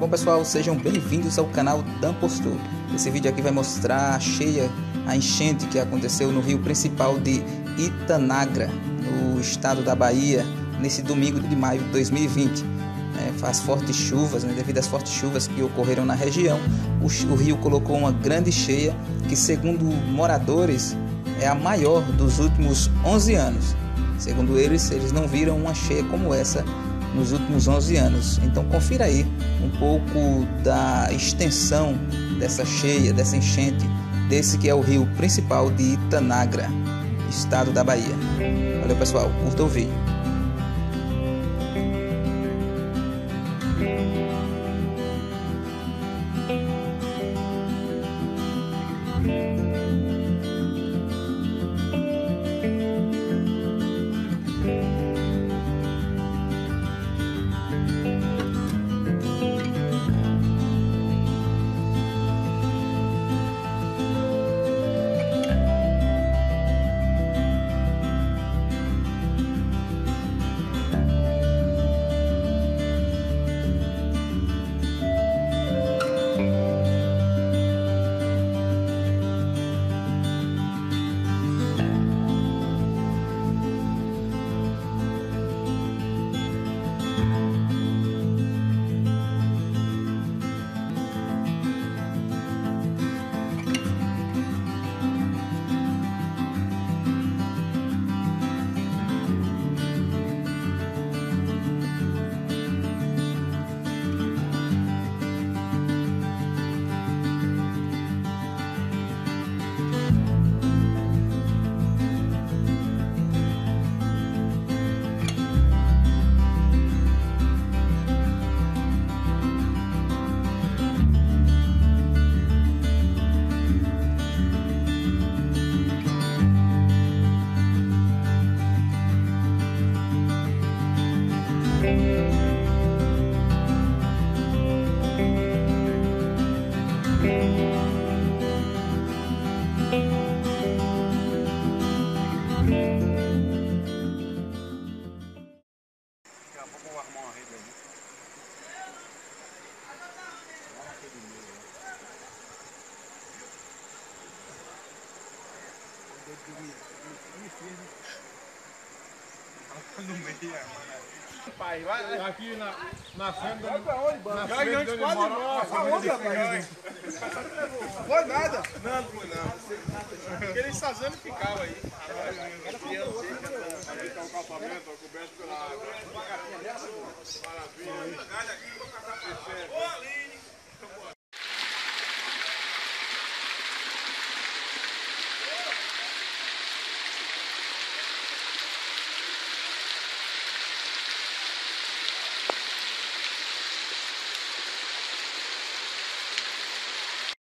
Bom pessoal, sejam bem-vindos ao canal Dan Posto. Esse vídeo aqui vai mostrar a enchente que aconteceu no rio principal de Itanagra, no estado da Bahia, nesse domingo de maio de 2020. As fortes chuvas, devido às fortes chuvas que ocorreram na região, o rio colocou uma grande cheia que, segundo moradores, é a maior dos últimos 11 anos. Segundo eles não viram uma cheia como essa nos últimos 11 anos. Então confira aí um pouco da extensão dessa cheia, dessa enchente, desse que é o rio principal de Itanagra, estado da Bahia. Valeu pessoal, curta o vídeo. Pai, vai, né? Aqui na frente do... Na frente do quase morre. Foi nada. Não, foi não. Porque eles fazendo ficava aí. Era o calçamento, coberto pela... Maravilha.